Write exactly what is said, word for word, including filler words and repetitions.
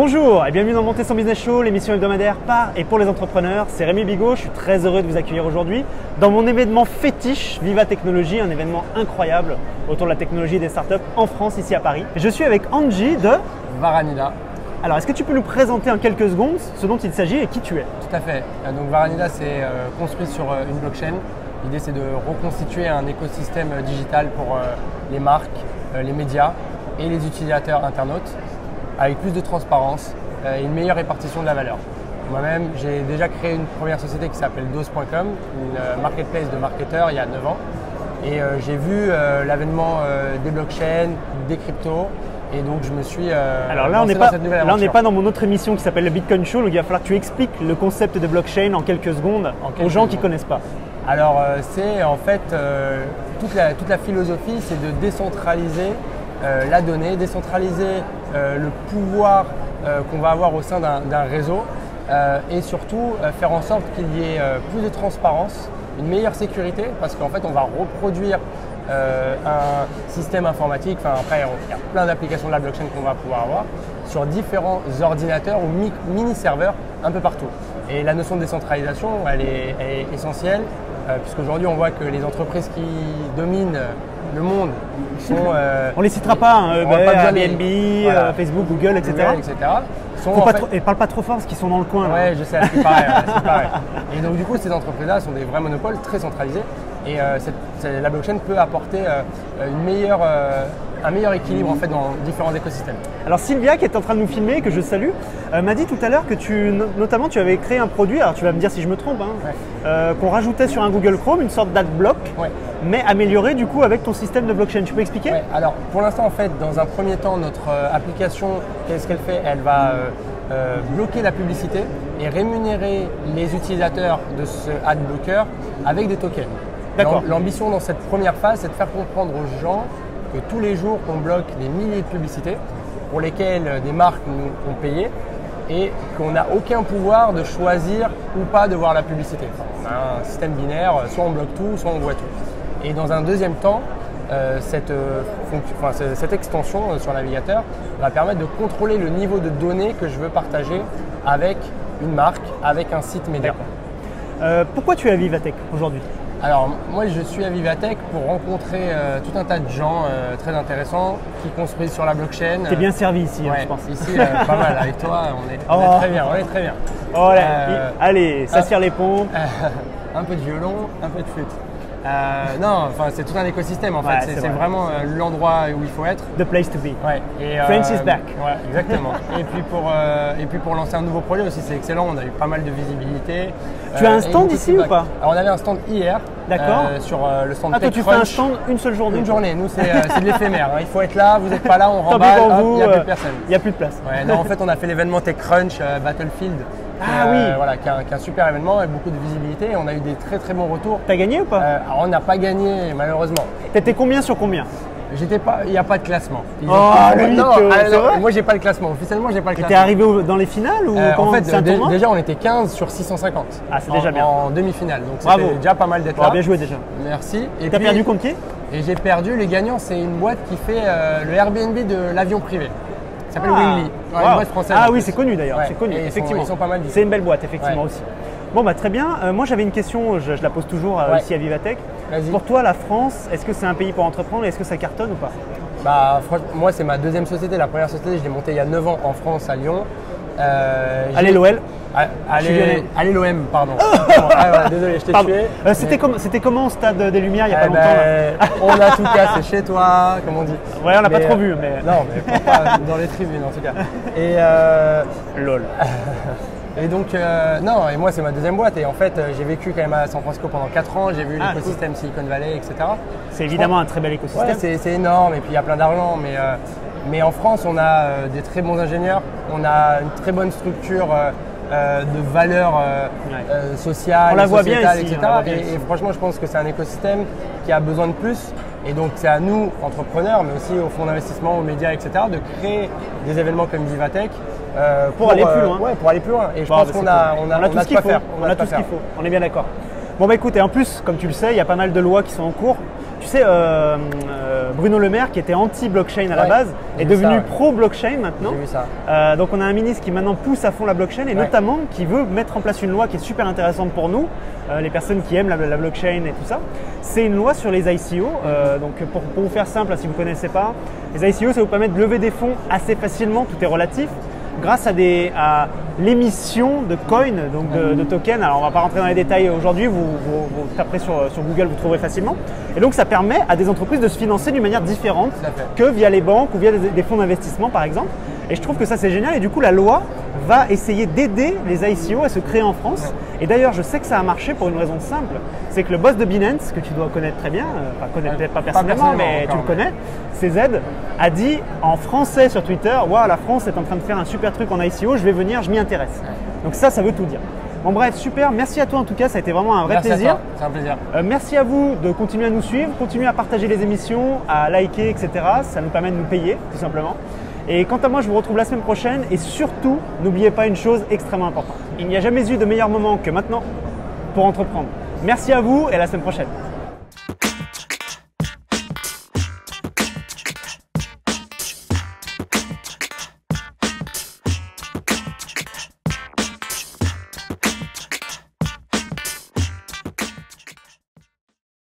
Bonjour et bienvenue dans Montez Son Business Show, l'émission hebdomadaire par et pour les entrepreneurs. C'est Rémi Bigot, je suis très heureux de vous accueillir aujourd'hui dans mon événement fétiche Viva Technology, un événement incroyable autour de la technologie et des startups en France, ici à Paris. Je suis avec Angie de Varanida. Alors, est-ce que tu peux nous présenter en quelques secondes ce dont il s'agit et qui tu es? Tout à fait. Donc Varanida, c'est construit sur une blockchain. L'idée, c'est de reconstituer un écosystème digital pour les marques, les médias et les utilisateurs internautes, avec plus de transparence et une meilleure répartition de la valeur. Moi-même, j'ai déjà créé une première société qui s'appelle Dose point com, une marketplace de marketeurs il y a neuf ans. Et euh, j'ai vu euh, l'avènement euh, des blockchains, des cryptos. Et donc, je me suis euh, Alors là, on n'est pas, pas dans mon autre émission qui s'appelle le Bitcoin Show. Donc, il va falloir que tu expliques le concept de blockchain en quelques secondes en quelques aux gens secondes. qui ne connaissent pas. Alors, euh, c'est en fait euh, toute, la, toute la philosophie, c'est de décentraliser Euh, la donnée, décentraliser euh, le pouvoir euh, qu'on va avoir au sein d'un réseau euh, et surtout euh, faire en sorte qu'il y ait euh, plus de transparence, une meilleure sécurité, parce qu'en fait on va reproduire euh, un système informatique, enfin après il y a plein d'applications de la blockchain qu'on va pouvoir avoir sur différents ordinateurs ou mini-serveurs un peu partout. Et la notion de décentralisation, elle est, elle est essentielle, euh, puisqu'aujourd'hui on voit que les entreprises qui dominent le monde sont… Euh, on les citera pas, hein, euh, bah, pas Airbnb, les... voilà. euh, Facebook, Google, et cetera. Google, et cetera. Sont, en pas fait... trop... Et parle pas trop fort parce qu'ils sont dans le coin. Ouais, là. je sais, c'est pareil, pareil. Et donc du coup, ces entreprises-là sont des vrais monopoles très centralisés et euh, cette, cette, la blockchain peut apporter euh, une meilleure… Euh, un meilleur équilibre en fait dans différents écosystèmes. Alors Sylvia, qui est en train de nous filmer, que je salue, euh, m'a dit tout à l'heure que tu, notamment tu avais créé un produit, alors tu vas me dire si je me trompe, hein, ouais. euh, qu'on rajoutait sur un Google Chrome, une sorte d'adblock, ouais. mais amélioré du coup avec ton système de blockchain. Tu peux expliquer? ouais. Alors pour l'instant en fait, dans un premier temps, notre euh, application, qu'est-ce qu'elle fait? Elle va euh, euh, bloquer la publicité et rémunérer les utilisateurs de ce adblocker avec des tokens. D'accord. L'ambition dans cette première phase, c'est de faire comprendre aux gens que tous les jours on bloque des milliers de publicités pour lesquelles des marques nous ont payé et qu'on n'a aucun pouvoir de choisir ou pas de voir la publicité. Enfin, on a un système binaire, soit on bloque tout, soit on voit tout. Et dans un deuxième temps, euh, cette, euh, enfin, cette extension euh, sur le navigateur va permettre de contrôler le niveau de données que je veux partager avec une marque, avec un site média. Euh, pourquoi tu es à Vivatech aujourd'hui ? Alors moi je suis à Vivatech pour rencontrer euh, tout un tas de gens euh, très intéressants qui construisent sur la blockchain. T'es bien servi ici, ouais, hein, je pense. Ici, euh, pas mal. Avec toi, on est, on oh. est très bien. On est très bien. Oh là, euh, allez, ça tire les pompes. Un peu de violon, un peu de flûte. Euh, non, enfin c'est tout un écosystème en ouais, fait. C'est vrai. vraiment euh, l'endroit où il faut être. The place to be. Ouais. Et, euh, French is back. Ouais, exactement. et puis pour euh, et puis pour lancer un nouveau projet aussi, c'est excellent. On a eu pas mal de visibilité. Tu euh, as un stand ici ou pas? Alors, on avait un stand hier. D'accord. Euh, sur euh, le stand. Ah, toi, tu fais un stand une seule journée. Une journée. Nous, c'est euh, de l'éphémère. Hein. Il faut être là. Vous n'êtes pas là, on remballe. Il n'y a plus de personne. Il n'y a plus de place. Ouais, non, en fait, on a fait l'événement TechCrunch euh, Battlefield. Ah euh, oui. Voilà, qui est, un, qui est un super événement avec beaucoup de visibilité. On a eu des très très bons retours. T'as gagné ou pas? euh, Alors on n'a pas gagné malheureusement. T'étais combien sur combien? J'étais pas, il n'y a pas de classement. Ils oh le non, euh, alors, moi j'ai pas le classement. Officiellement j'ai pas le classement. T'es arrivé dans les finales ou euh, En fait dé déjà on était quinze sur six cent cinquante. Ah c'est déjà bien. En demi-finale, donc c'était déjà pas mal d'être là. Bien joué déjà. Merci. Et t'as perdu contre qui? Et j'ai perdu. Les gagnants, c'est une boîte qui fait euh, le Airbnb de l'avion privé. Ça s'appelle ah, Winly, wow. une boîte française. Ah oui, c'est connu d'ailleurs, ouais. c'est connu, et effectivement. Ils sont, ils sont pas mal. C'est une belle boîte, effectivement ouais. aussi. Bon, bah très bien. Euh, moi, j'avais une question, je, je la pose toujours euh, ouais. ici à Vivatech. Pour toi, la France, est-ce que c'est un pays pour entreprendre et est-ce que ça cartonne ou pas? Bah, moi, c'est ma deuxième société. La première société, je l'ai montée il y a neuf ans en France, à Lyon. Euh, allez l'O L. Allez l'O M, pardon. Ah, ouais, désolé, je t'ai tué. Euh, C'était mais... comme, c'était comment au stade des Lumières il n'y a eh pas longtemps? ben, On a tout cassé chez toi, comme on dit. Ouais, on l'a pas trop vu, mais. Non, mais pas dans les tribunes en tout cas. Et euh... lol. Et donc, euh, non, et moi c'est ma deuxième boîte. Et en fait, j'ai vécu quand même à San Francisco pendant quatre ans. J'ai vu ah, l'écosystème cool. Silicon Valley, et cetera. C'est évidemment pense... un très bel écosystème. Ouais, c'est énorme et puis il y a plein d'argent, mais. Euh... Mais en France, on a des très bons ingénieurs, on a une très bonne structure euh, de valeurs euh, ouais. euh, sociales, on la voit bien ici, et cetera. On la voit bien et, et franchement, je pense que c'est un écosystème qui a besoin de plus. Et donc, c'est à nous, entrepreneurs, mais aussi aux fonds d'investissement, aux médias, et cetera, de créer des événements comme Vivatech euh, pour, pour, aller plus loin. Euh, ouais, pour aller plus loin. Et je bon, pense bah, qu'on a, cool. on a, on a, on a tout ce qu'il faut. On a tout ce qu'il faut. On est bien d'accord. Bon, bah écoute, et en plus, comme tu le sais, il y a pas mal de lois qui sont en cours. Tu sais, euh, euh, Bruno Le Maire qui était anti-blockchain à la ouais, base est devenu ouais. pro-blockchain maintenant. J'ai vu ça. Euh, donc on a un ministre qui maintenant pousse à fond la blockchain et ouais. notamment qui veut mettre en place une loi qui est super intéressante pour nous, euh, les personnes qui aiment la, la blockchain et tout ça. C'est une loi sur les I C O. Euh, donc pour, pour vous faire simple, si vous ne connaissez pas, les I C O ça vous permet de lever des fonds assez facilement, tout est relatif, grâce à, à l'émission de coins, donc de, de tokens. Alors on ne va pas rentrer dans les détails aujourd'hui, vous, vous, vous taperez sur, sur Google, vous trouverez facilement. Et donc ça permet à des entreprises de se financer d'une manière différente que via les banques ou via des, des fonds d'investissement par exemple. Et je trouve que ça c'est génial et du coup la loi va essayer d'aider les I C O à se créer en France. Et d'ailleurs je sais que ça a marché pour une raison simple, c'est que le boss de Binance, que tu dois connaître très bien, enfin euh, connaître peut-être pas personnellement, pas personnellement mais encore, tu le connais, C Z, a dit en français sur Twitter « Waouh, la France est en train de faire un super truc en I C O, je vais venir, je m'y intéresse. » Donc ça, ça veut tout dire. Bon bref, super, merci à toi en tout cas, ça a été vraiment un vrai merci plaisir. C'est un plaisir. Euh, merci à vous de continuer à nous suivre, continuer à partager les émissions, à liker, et cetera. Ça nous permet de nous payer tout simplement. Et quant à moi, je vous retrouve la semaine prochaine et surtout, n'oubliez pas une chose extrêmement importante. Il n'y a jamais eu de meilleur moment que maintenant pour entreprendre. Merci à vous et à la semaine prochaine.